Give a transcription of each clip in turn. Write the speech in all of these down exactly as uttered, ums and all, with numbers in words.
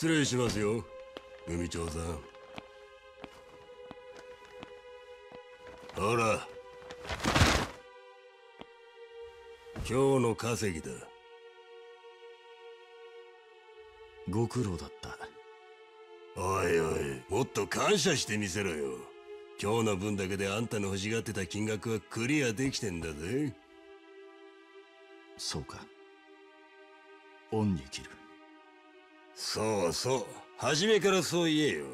失礼しますよ、組長さん。ほら、今日の稼ぎだ。ご苦労だった。おいおい、もっと感謝してみせろよ。今日の分だけであんたの欲しがってた金額はクリアできてんだぜ。そうか、恩に着る。そうそう、初めからそう言えよ。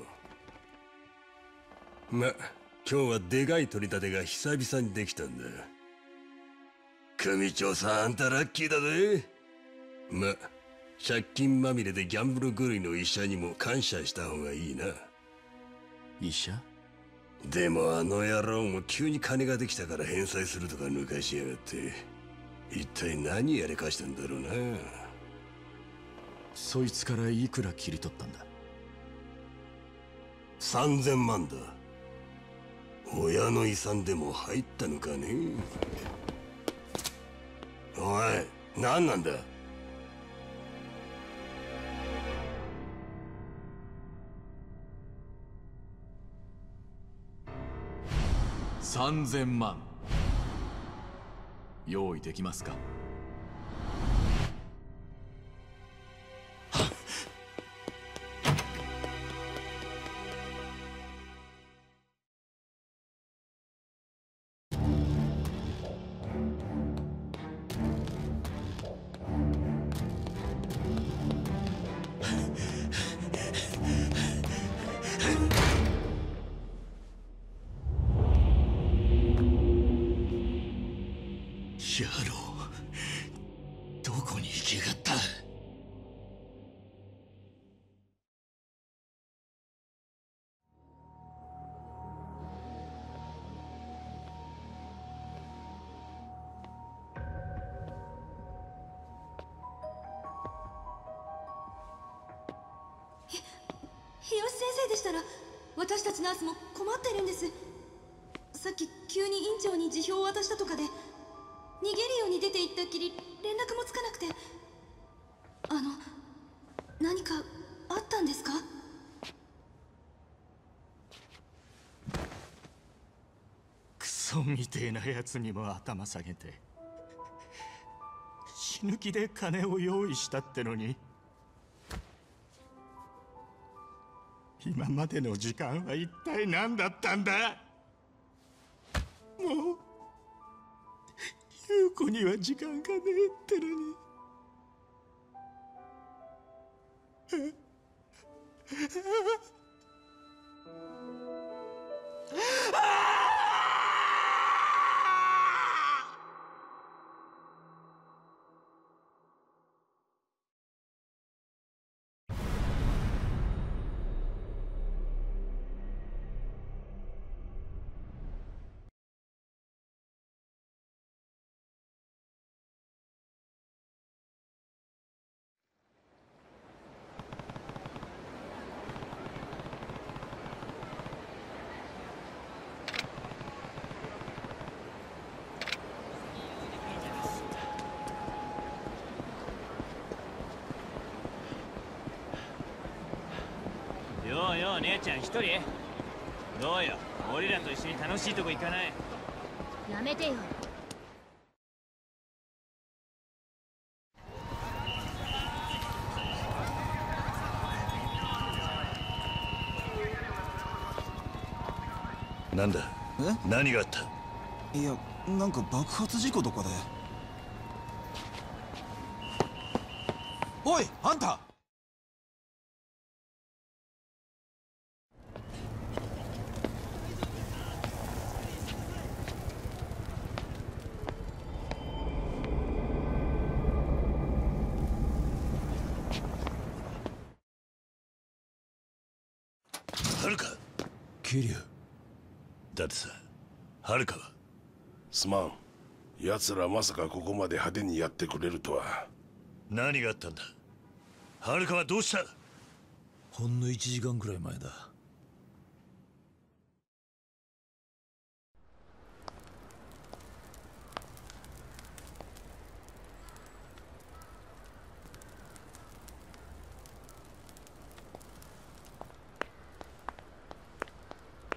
ま、今日はでかい取り立てが久々にできたんだ。組長さん、あんたラッキーだぜ。ま、借金まみれでギャンブル狂いの医者にも感謝した方がいいな。医者？でもあの野郎も急に金ができたから返済するとか抜かしやがって、一体何やれかしたんだろうな。そいつからいくら切り取ったんだ？さんぜんまんだ。親の遺産でも入ったのかね。おい、何なんだ。さんぜんまん用意できますか？私たちナースも困ってるんです。さっき急に院長に辞表を渡したとかで逃げるように出て行ったっきり連絡もつかなくて。あの、何かあったんですか？クソみてえなやつにも頭下げて、死ぬ気で金を用意したってのに、今までの時間は一体何だったんだ。もう優子には時間がねえってのに。よう姉ちゃん一人どうよ。俺らと一緒に楽しいとこ行かない？やめてよ。なんだ？え？何があった？いや、なんか爆発事故とかで。おい、あんた！だってさ、はるかは。すまん、奴らまさかここまで派手にやってくれるとは。何があったんだ？はるかはどうした？ほんのいちじかんくらい前だ。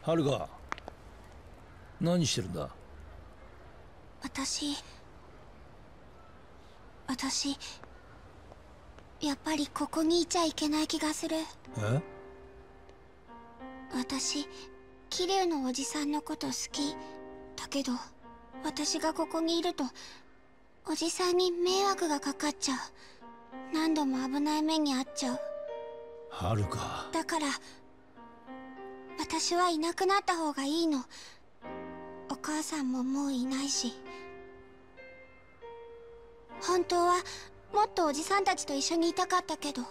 ハルカ、何してるんだ？私私やっぱりここにいちゃいけない気がする。え？私桐生のおじさんのこと好きだけど、私がここにいるとおじさんに迷惑がかかっちゃう。何度も危ない目に遭っちゃう。ハルカ、だから私はいなくなった方がいいの。お母さんももういないし、本当はもっとおじさんたちと一緒にいたかったけど。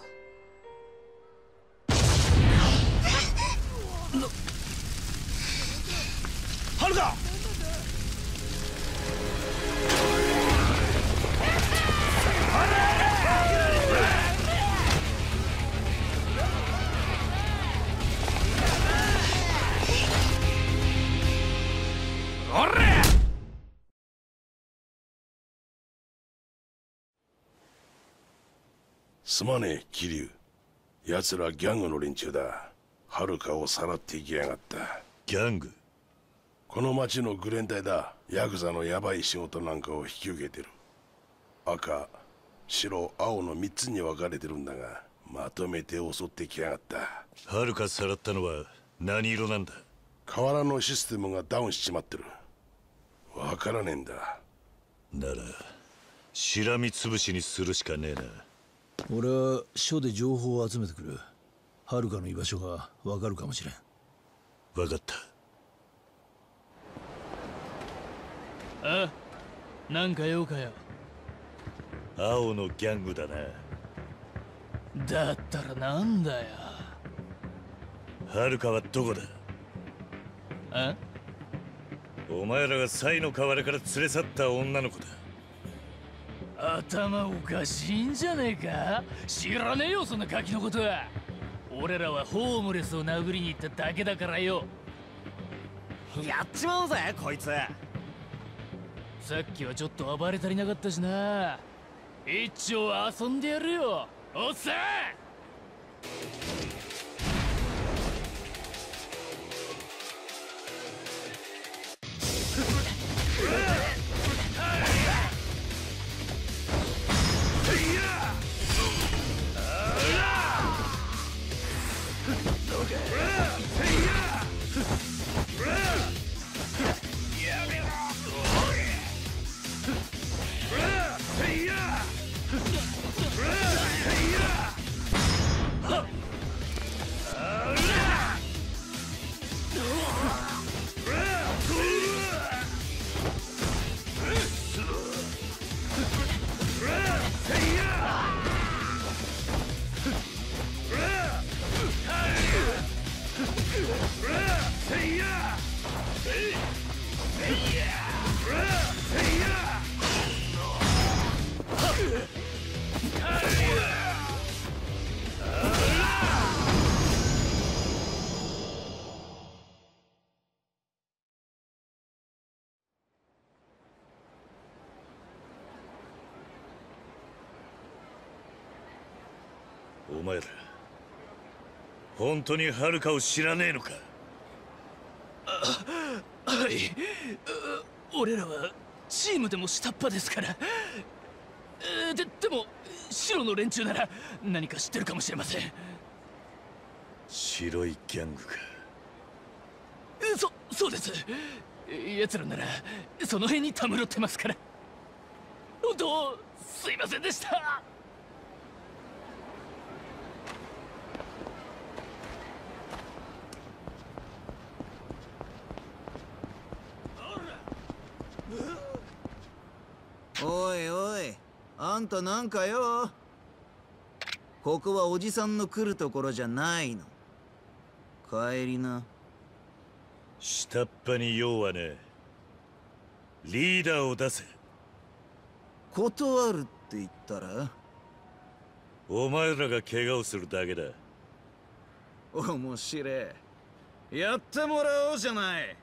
ハルカ！すまねえ桐生、やつらギャングの連中だ。ハルカをさらっていきやがった。ギャング？この町のグレン隊だ。ヤクザのヤバい仕事なんかを引き受けてる。赤白青のみっつに分かれてるんだが、まとめて襲ってきやがった。ハルカさらったのは何色なんだ？河原のシステムがダウンしちまってる。分からねえんだ。ならしらみつぶしにするしかねえな。俺は署で情報を集めてくる。ハルカの居場所が分かるかもしれん。分かった。あ、なんか用かよ。青のギャングだな。だったらなんだよ。ハルカはどこだ？あ？お前らがサイの河原から連れ去った女の子だ。頭おかしいんじゃねえか？知らねえよ、そんなガキのことは。俺らはホームレスを殴りに行っただけだからよ。やっちまうぜこいつ。さっきはちょっと暴れ足りなかったしな。一応遊んでやるよ、おっさん。お前ら本当にハルカを知らねえのか？はい、俺らはチームでも下っ端ですから。ででも白の連中なら何か知ってるかもしれません。白いギャングか。そそうです。奴らならその辺にたむろってますから。本当すいませんでした。おいおい、あんたなんかよ。ここはおじさんの来るところじゃないの。帰りな。下っ端に用はねえ。リーダーを出せ。断るって言ったら？お前らが怪我をするだけだ。面白え。やってもらおうじゃない。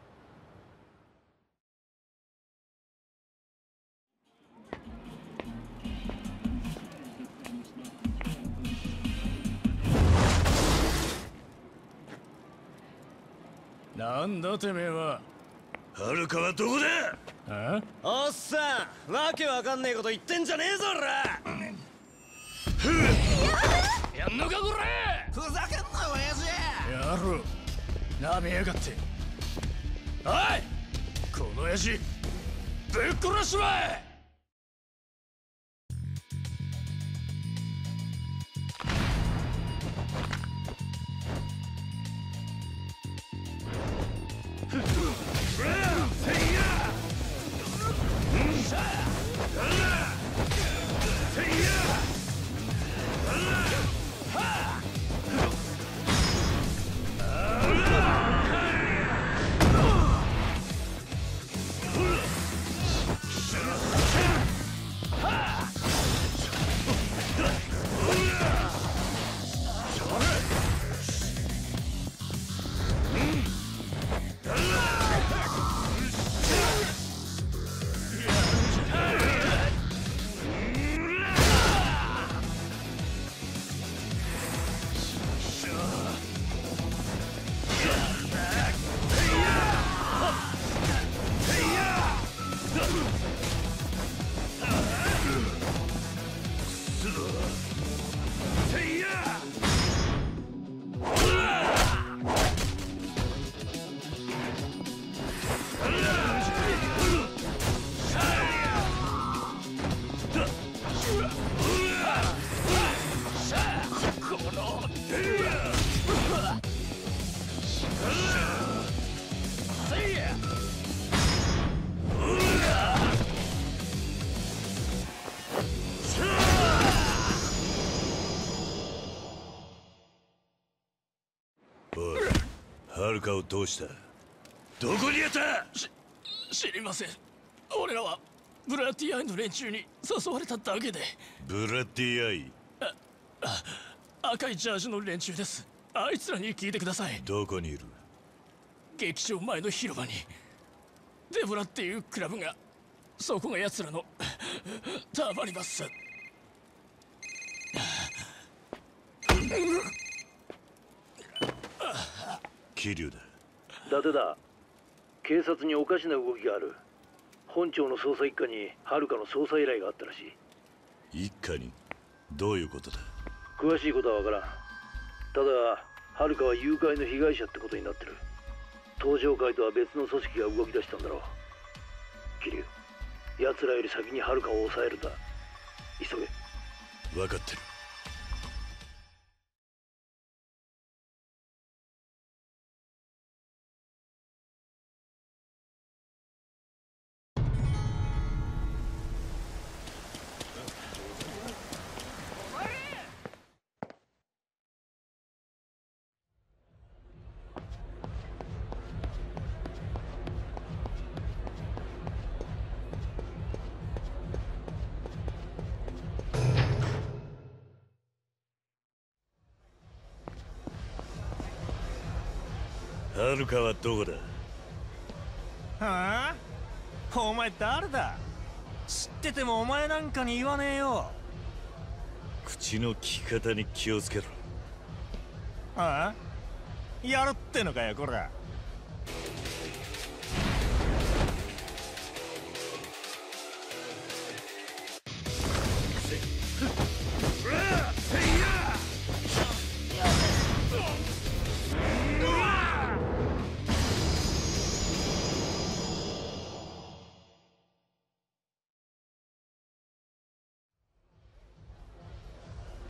なんだてめえは。はるかはどこだ。おっさん、わけわかんねえこと言ってんじゃねえぞおら。やんのかこれ。ふざけんな親父。やる。なめやがって。おい、この親父ぶっ殺しまえ。はるかをどうした？どこにやった？し、知りません。俺らはブラッディアイの連中に誘われただけで。ブラッディアイ？あ、あ、赤いジャージの連中です。あいつらに聞いてください。どこにいる？劇場前の広場にデブラっていうクラブが。そこが奴らのたまります。桐生だ。伊達だ。警察におかしな動きがある。本庁の捜査一課に遥の捜査依頼があったらしい。一課に？どういうことだ？詳しいことは分からん。ただ遥は誘拐の被害者ってことになってる。東上会とは別の組織が動き出したんだろう。桐生、奴らより先に遥を抑えるんだ。急げ。分かってる。はるかはどこだ？はあ？お前誰だ？知っててもお前なんかに言わねえよ。口の利き方に気をつけろ。ああ？やるってのかよこら。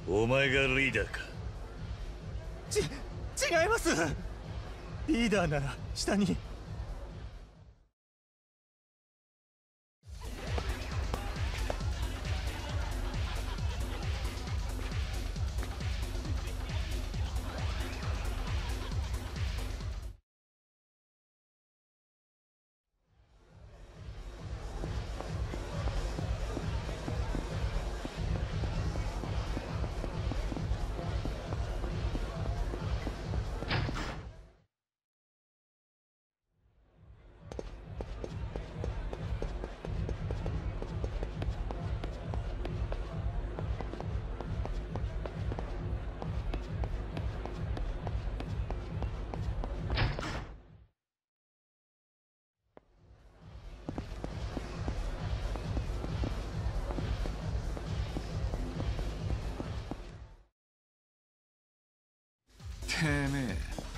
お前がリーダーか。ち、違います。リーダーなら下に。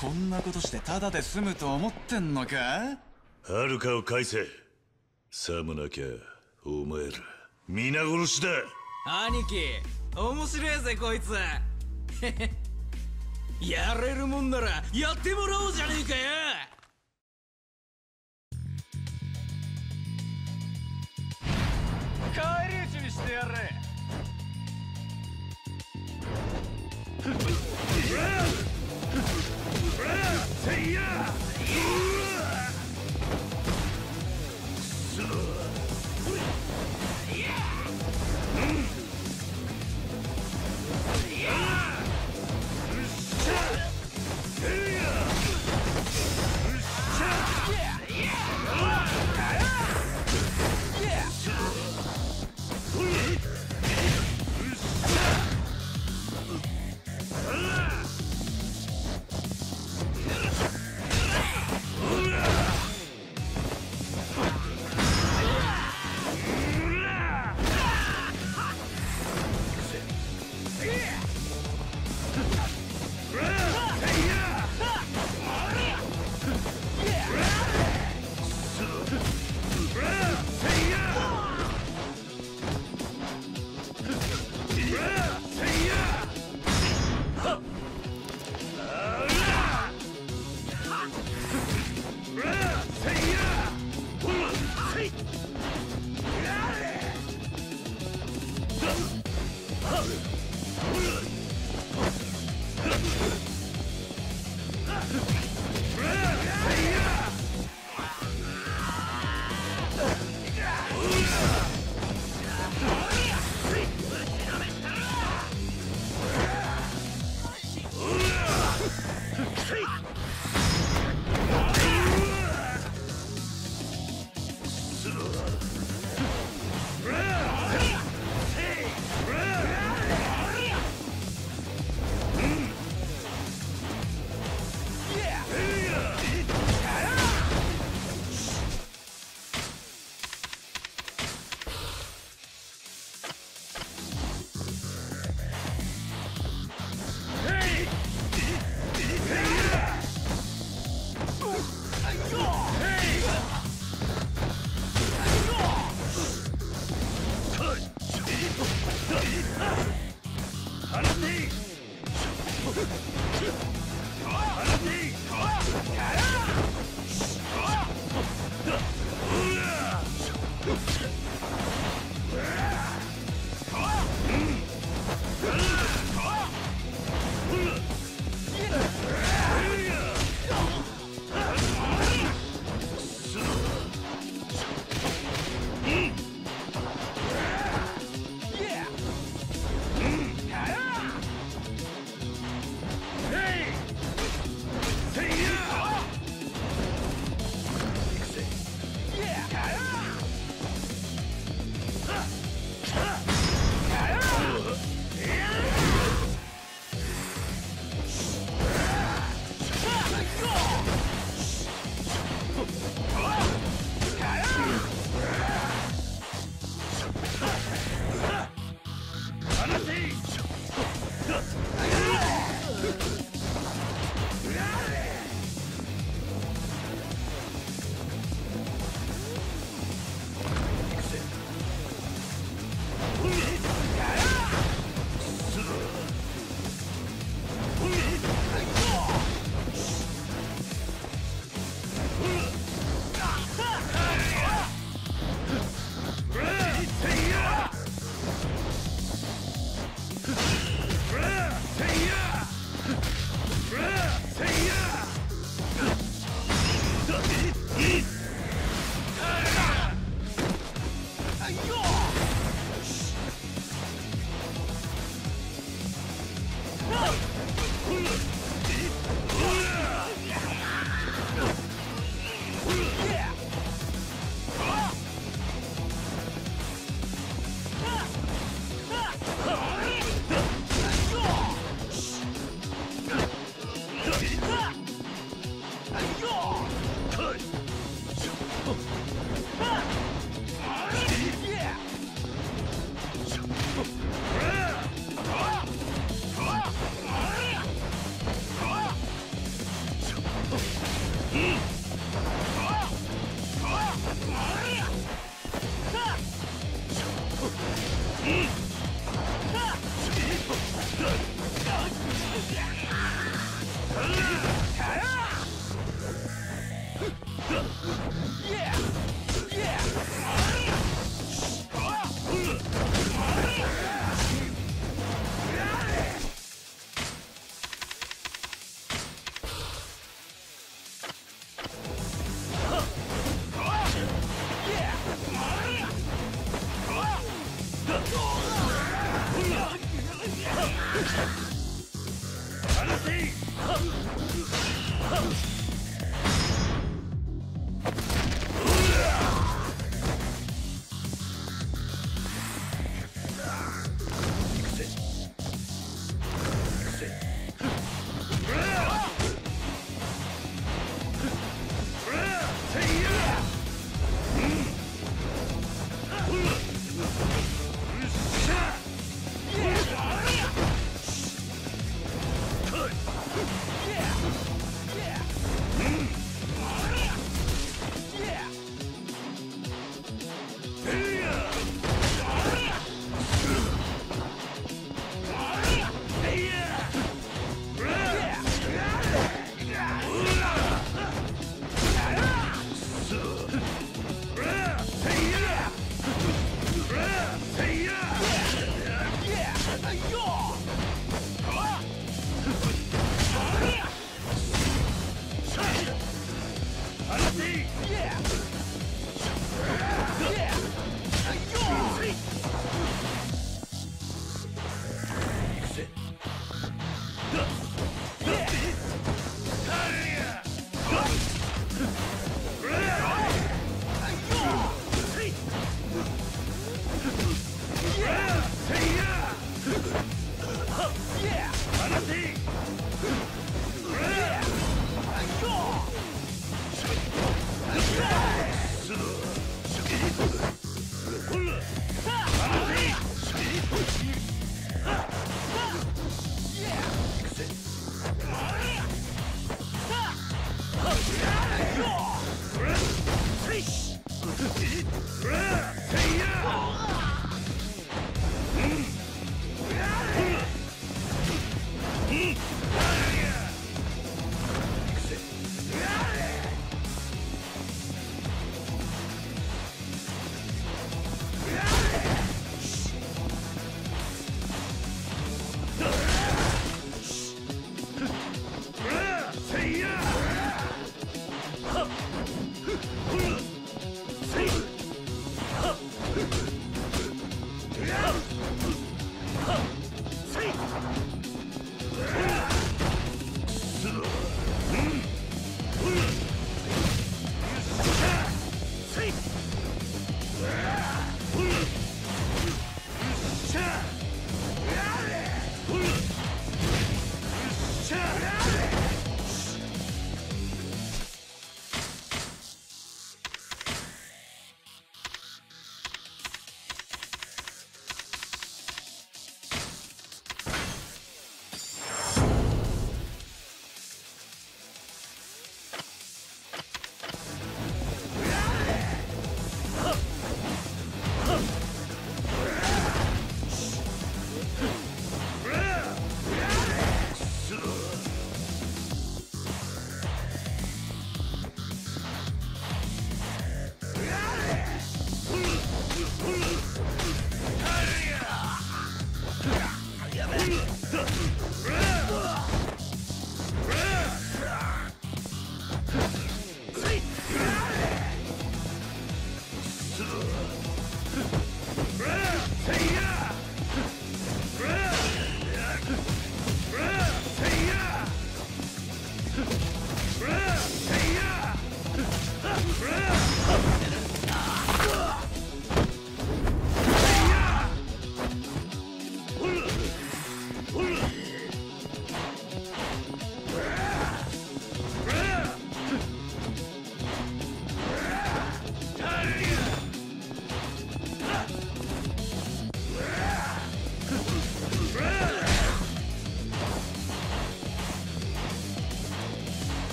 こんなことしてただで済むと思ってんのか？ハルカを返せ。さもなきゃお前ら皆殺しだ。兄貴面白いぜこいつ。やれるもんならやってもらおうじゃねえかよ。返り討ちにしてやれ。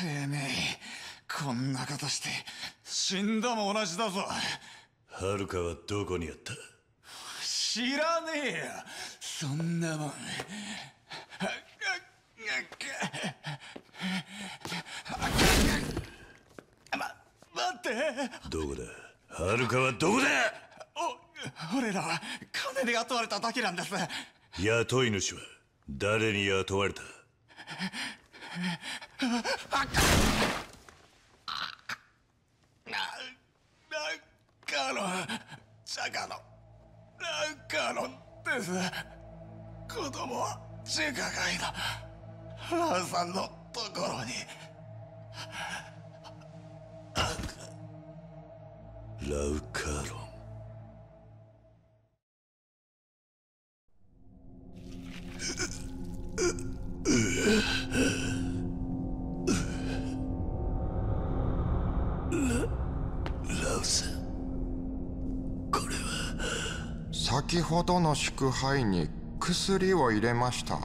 てめえ、こんなことして死んだも同じだぞ。ハルカはどこにあった？知らねえよ、そんなもん。ま、待って。どこだ？ハルカはどこだ？お、俺らは金で雇われただけなんです。雇い主は誰に雇われた？あな、なんかの、じゃがの、なんかのです。子供は中華街だ。ラウさんのところに。ラウカロン。先ほどの祝杯に薬を入れました。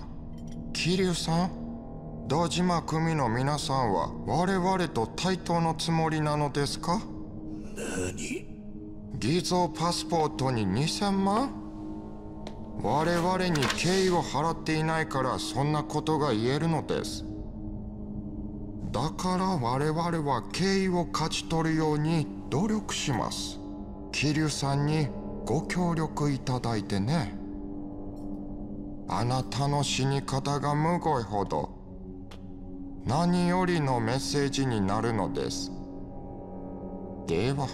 桐生さん、堂島組の皆さんは我々と対等のつもりなのですか？何？偽造パスポートににせんまん？我々に敬意を払っていないからそんなことが言えるのです。だから我々は敬意を勝ち取るように努力します。桐生さんにご協力いただいてね。あなたの死に方がむごいほど何よりのメッセージになるのです。では。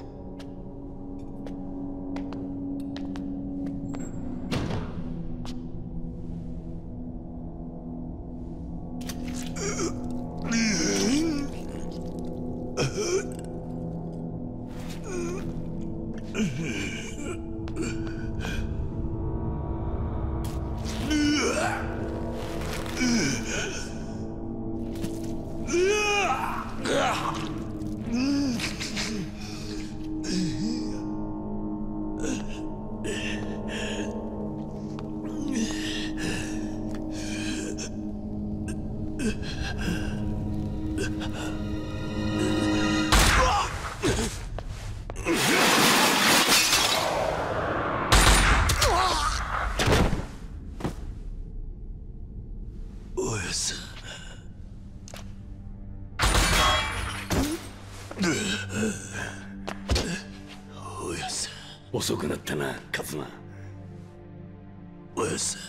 遅くなったな、カズマ。おやさ、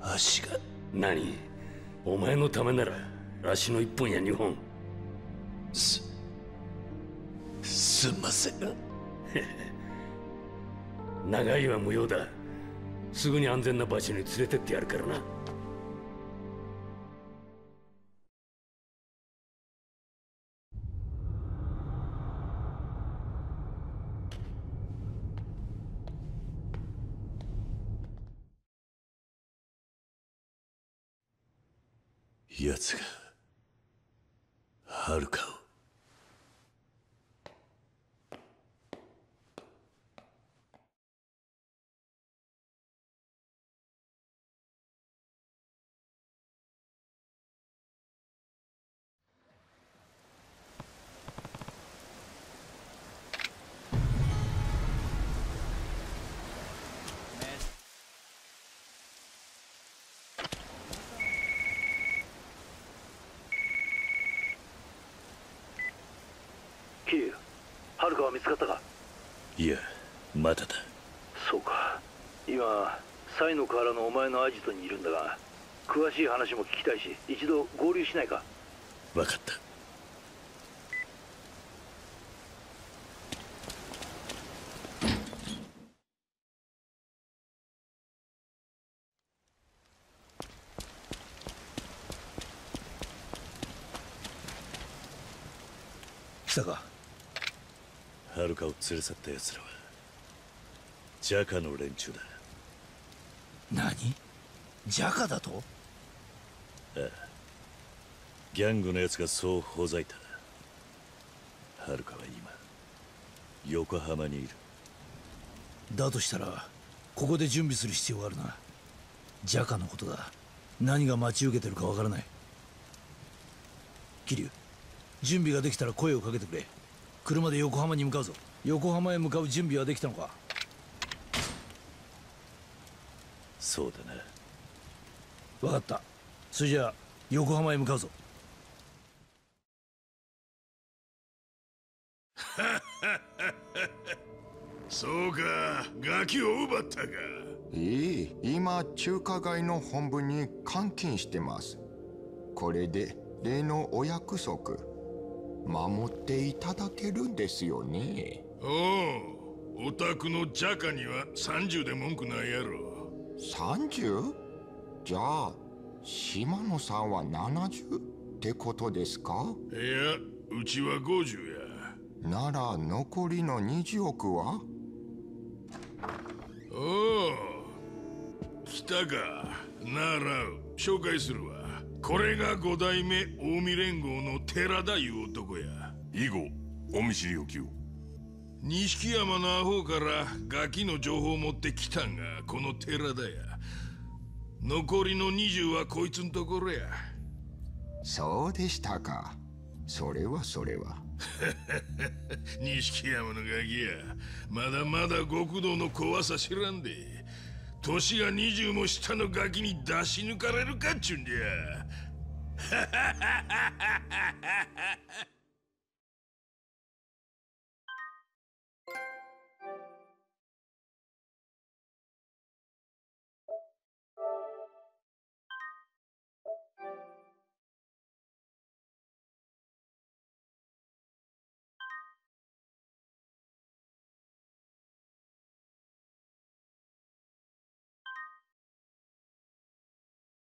足が。何？お前のためなら足の一本や二本。すすんません。長いは無用だ。すぐに安全な場所に連れてってやるからな。奴がハルカを。ハルカは見つかったか？いや、まだだ。そうか。今サイの河原のお前のアジトにいるんだが、詳しい話も聞きたいし、一度合流しないか？分かった。来たか？ハルカを連れ去った奴らはジャカの連中だ。何？ジャカだと？ああ、ギャングの奴がそうほざいた。ハルカは今横浜にいる。だとしたらここで準備する必要があるな。ジャカのことだ。何が待ち受けてるかわからない。桐生、準備ができたら声をかけてくれ。車で横浜に向かうぞ。横浜へ向かう準備はできたのか？そうだな。分かった。それじゃあ横浜へ向かうぞ。そうか、ガキを奪ったか。いい、今中華街の本部に監禁してます。これで例のお約束守っていただけるんですよね。おお、お宅のジャカにはさんじゅうで文句ないやろ。 さんじゅう？ じゃあ島野さんはななじゅうってことですか？いや、うちはごじゅうや。なら残りのにじゅうおくは？おお、来たか。なら紹介するわ。これがご代目近江連合の寺田いう男や。以後お見知りおきを。錦山のアホからガキの情報を持ってきたんがこの寺田や。残りのにじゅうはこいつんところや。そうでしたか。それはそれは。錦山のガキや、まだまだ極道の怖さ知らんで。年がにじゅうも下のガキに出し抜かれるかっちゅうんじゃ。